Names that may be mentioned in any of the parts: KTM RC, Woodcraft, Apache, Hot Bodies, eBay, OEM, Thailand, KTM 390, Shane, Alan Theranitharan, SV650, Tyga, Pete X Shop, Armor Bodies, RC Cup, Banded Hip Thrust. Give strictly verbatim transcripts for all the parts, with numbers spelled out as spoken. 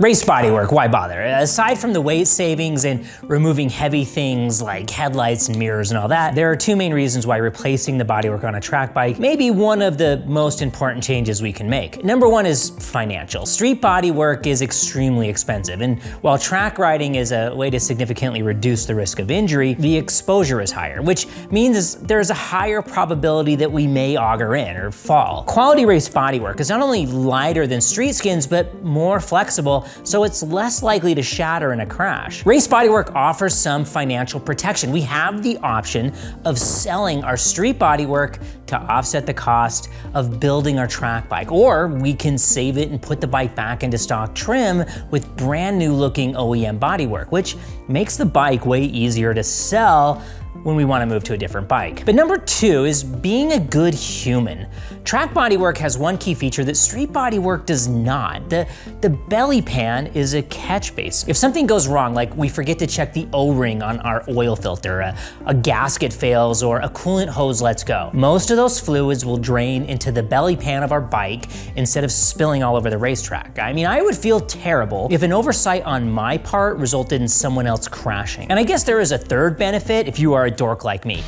Race bodywork, why bother? Aside from the weight savings and removing heavy things like headlights and mirrors and all that, there are two main reasons why replacing the bodywork on a track bike may be one of the most important changes we can make. Number one is financial. Street bodywork is extremely expensive, and while track riding is a way to significantly reduce the risk of injury, the exposure is higher, which means there's a higher probability that we may auger in or fall. Quality race bodywork is not only lighter than street skins, but more flexible, so it's less likely to shatter in a crash. Race bodywork offers some financial protection. We have the option of selling our street bodywork to offset the cost of building our track bike, or we can save it and put the bike back into stock trim with brand new looking O E M bodywork, which makes the bike way easier to sell when we want to move to a different bike. But number two is being a good human. Track bodywork has one key feature that street bodywork does not. The, the belly pan is a catch base. If something goes wrong, like we forget to check the O-ring on our oil filter, a, a gasket fails, or a coolant hose lets go, most of those fluids will drain into the belly pan of our bike instead of spilling all over the racetrack. I mean, I would feel terrible if an oversight on my part resulted in someone else crashing. And I guess there is a third benefit if you are a dork like me.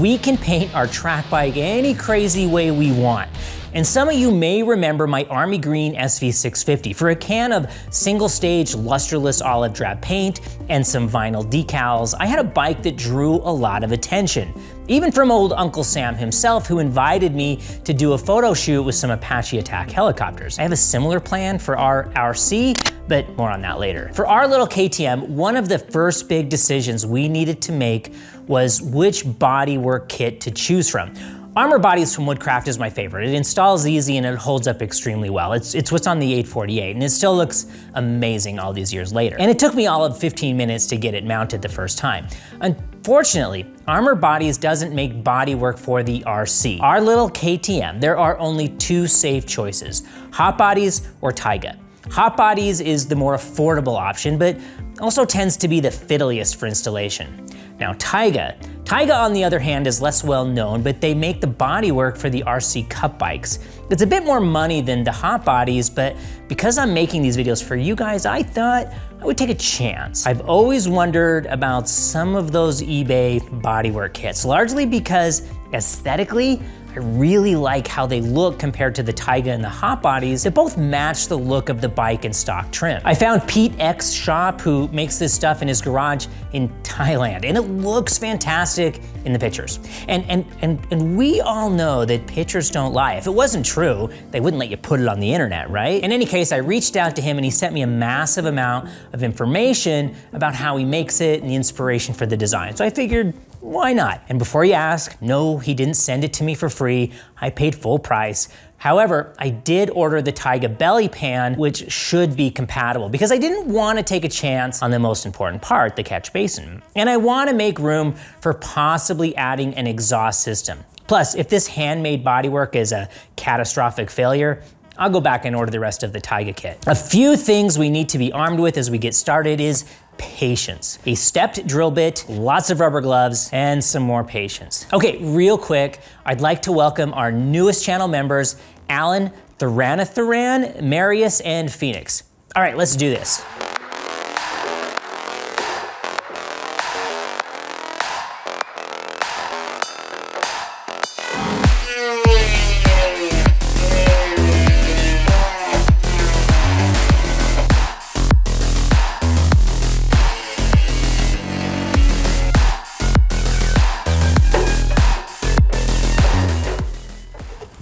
We can paint our track bike any crazy way we want. And some of you may remember my army green S V six fifty. For a can of single stage lusterless olive drab paint and some vinyl decals, I had a bike that drew a lot of attention, even from old Uncle Sam himself, who invited me to do a photo shoot with some Apache attack helicopters. I have a similar plan for our R C, but more on that later. For our little K T M, one of the first big decisions we needed to make was which bodywork kit to choose from. Armor Bodies from Woodcraft is my favorite. It installs easy and it holds up extremely well. It's, it's what's on the eight forty-eight, and it still looks amazing all these years later. And it took me all of fifteen minutes to get it mounted the first time. Unfortunately, Armor Bodies doesn't make bodywork for the R C. Our little K T M, there are only two safe choices, Hot Bodies or Tyga. Hot Bodies is the more affordable option, but also tends to be the fiddliest for installation. Now, Tyga. Tyga, on the other hand, is less well known, but they make the bodywork for the R C Cup bikes. It's a bit more money than the Hot Bodies, but because I'm making these videos for you guys, I thought I would take a chance. I've always wondered about some of those eBay bodywork kits, largely because aesthetically, I really like how they look compared to the Tyga and the Hot Bodies that both match the look of the bike in stock trim. I found Pete X Shop, who makes this stuff in his garage in Thailand, and it looks fantastic in the pictures. And, and, and, and we all know that pictures don't lie. If it wasn't true, they wouldn't let you put it on the internet, right? In any case, I reached out to him and he sent me a massive amount of information about how he makes it and the inspiration for the design. So I figured, why not? And before you ask, no, he didn't send it to me for free. I paid full price. However, I did order the Tyga belly pan, which should be compatible because I didn't want to take a chance on the most important part, the catch basin. And I want to make room for possibly adding an exhaust system. Plus, if this handmade bodywork is a catastrophic failure, I'll go back and order the rest of the Tyga kit. A few things we need to be armed with as we get started is patience. A stepped drill bit, lots of rubber gloves, and some more patience. Okay, real quick, I'd like to welcome our newest channel members, Alan Theranitharan, Marius, and Phoenix. All right, let's do this.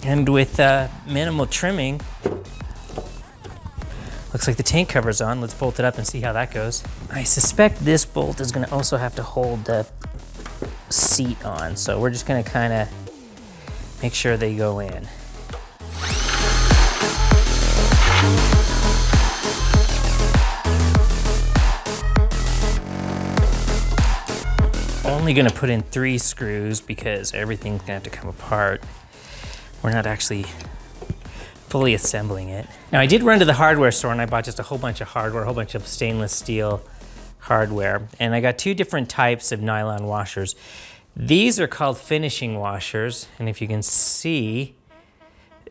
And with uh, minimal trimming, looks like the tank cover's on. Let's bolt it up and see how that goes. I suspect this bolt is gonna also have to hold the seat on, so we're just gonna kinda make sure they go in. Only gonna put in three screws because everything's gonna have to come apart. We're not actually fully assembling it. Now, I did run to the hardware store and I bought just a whole bunch of hardware, a whole bunch of stainless steel hardware. And I got two different types of nylon washers. These are called finishing washers. And if you can see,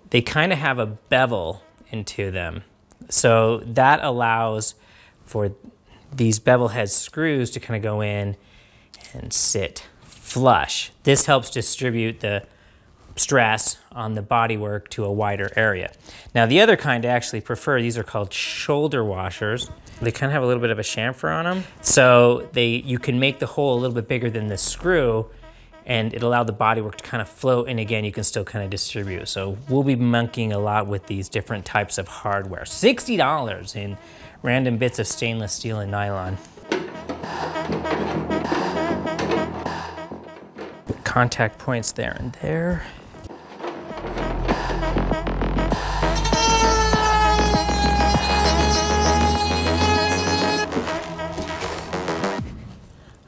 they kind of have a bevel into them. So that allows for these bevel head screws to kind of go in and sit flush. This helps distribute the stress on the bodywork to a wider area. Now the other kind I actually prefer, these are called shoulder washers. They kind of have a little bit of a chamfer on them. So they you can make the hole a little bit bigger than the screw, and it allowed the bodywork to kind of float, and again, you can still kind of distribute. So we'll be monkeying a lot with these different types of hardware. sixty dollars in random bits of stainless steel and nylon. Contact points there and there.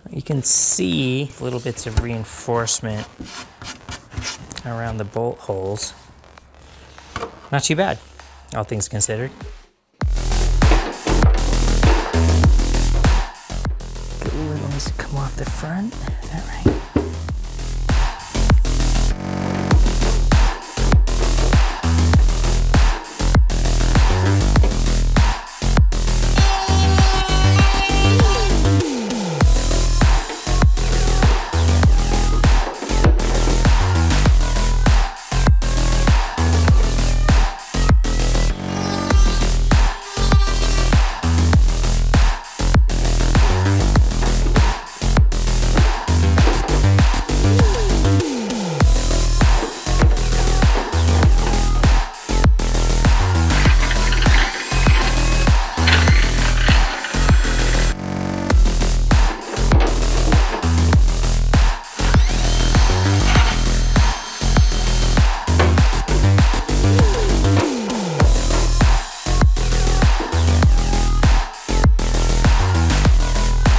You can see little bits of reinforcement around the bolt holes. Not too bad, all things considered. Ooh, it wants to come off the front. Is that right?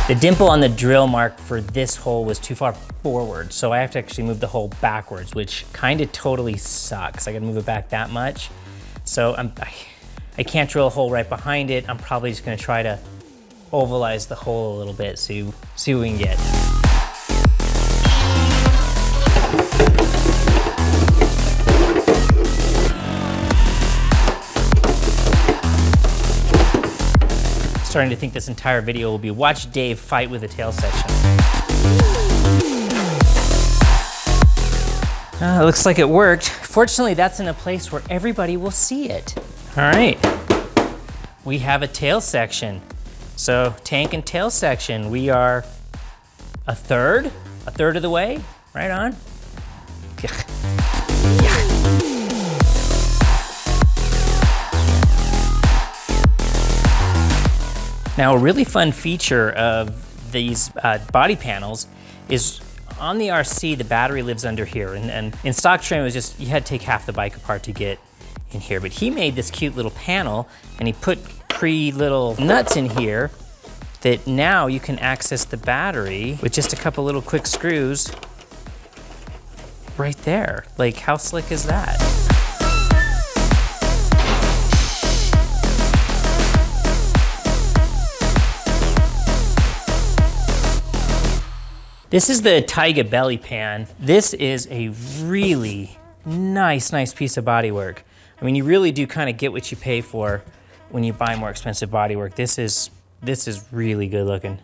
The dimple on the drill mark for this hole was too far forward, so I have to actually move the hole backwards, which kind of totally sucks. I gotta move it back that much. So I'm, I, I can't drill a hole right behind it. I'm probably just gonna try to ovalize the hole a little bit, so you see what we can get. Starting to think this entire video will be watch Dave fight with a tail section. Uh, looks like it worked. Fortunately, that's in a place where everybody will see it. All right, we have a tail section. So tank and tail section, we are a third, a third of the way, right on. Now, a really fun feature of these uh, body panels is on the R C, the battery lives under here. And, and in stock trim, it was just, you had to take half the bike apart to get in here. But he made this cute little panel, and he put pretty little nuts in here that now you can access the battery with just a couple little quick screws right there. Like, how slick is that? This is the Tyga belly pan. This is a really nice, nice piece of bodywork. I mean, you really do kind of get what you pay for when you buy more expensive bodywork. This is, this is really good looking.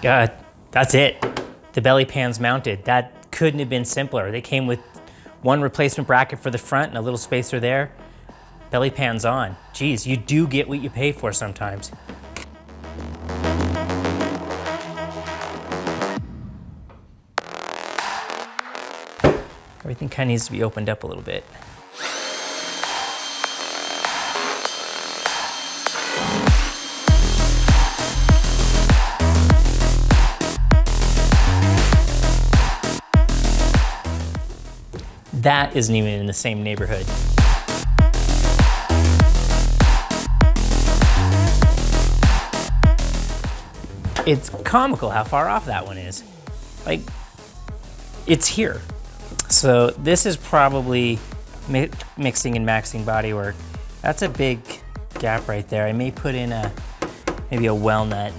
God, that's it. The belly pan's mounted. That couldn't have been simpler. They came with one replacement bracket for the front and a little spacer there. Belly pan's on. Geez, you do get what you pay for sometimes. Everything kind of needs to be opened up a little bit. That isn't even in the same neighborhood. It's comical how far off that one is. Like, it's here. So this is probably mi mixing and maxing bodywork. That's a big gap right there. I may put in a, maybe a well nut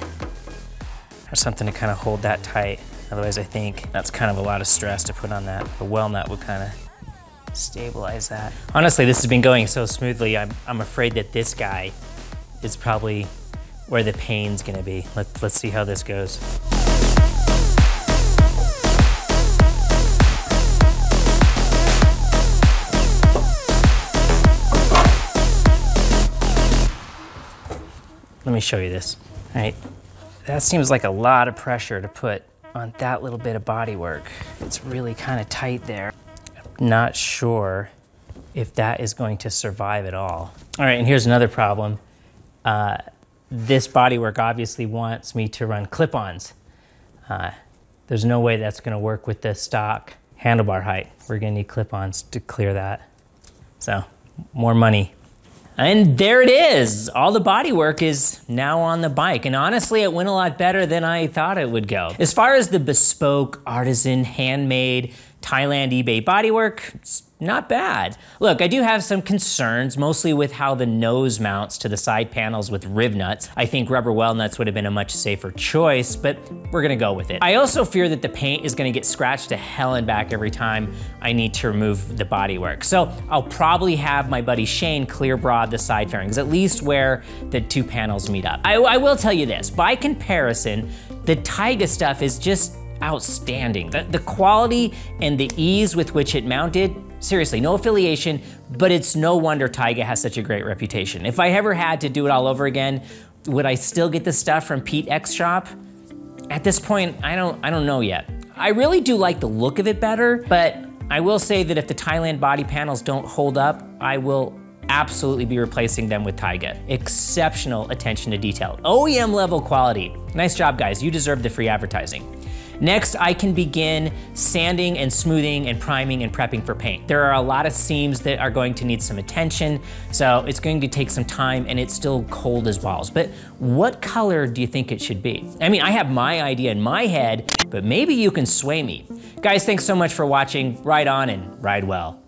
or something to kind of hold that tight. Otherwise I think that's kind of a lot of stress to put on that. A well nut would kind of stabilize that. Honestly, this has been going so smoothly, I'm, I'm afraid that this guy is probably where the pain's gonna be. Let's, let's see how this goes. Let me show you this. All right, that seems like a lot of pressure to put on that little bit of body work. It's really kind of tight there. I'm not sure if that is going to survive at all. All right, and here's another problem. Uh, this body work obviously wants me to run clip-ons. Uh, there's no way that's gonna work with the stock handlebar height. We're gonna need clip-ons to clear that. So, more money. And there it is. All the bodywork is now on the bike. And honestly, it went a lot better than I thought it would go. As far as the bespoke, artisan, handmade, Thailand eBay bodywork, it's not bad. Look, I do have some concerns, mostly with how the nose mounts to the side panels with rib nuts. I think rubber well nuts would have been a much safer choice, but we're gonna go with it. I also fear that the paint is gonna get scratched to hell and back every time I need to remove the bodywork. So I'll probably have my buddy Shane clear broad the side fairings, at least where the two panels meet up. I, I will tell you this, by comparison, the Tyga stuff is just outstanding. The, the quality and the ease with which it mounted, seriously, no affiliation, but it's no wonder Tyga has such a great reputation. If I ever had to do it all over again, would I still get the stuff from Pete X Shop? At this point, I don't, I don't know yet. I really do like the look of it better, but I will say that if the Thailand body panels don't hold up, I will absolutely be replacing them with Tyga. Exceptional attention to detail. O E M level quality. Nice job, guys. You deserve the free advertising. Next, I can begin sanding and smoothing and priming and prepping for paint. There are a lot of seams that are going to need some attention, so it's going to take some time and it's still cold as balls. But what color do you think it should be? I mean, I have my idea in my head, but maybe you can sway me. Guys, thanks so much for watching. Ride on and ride well.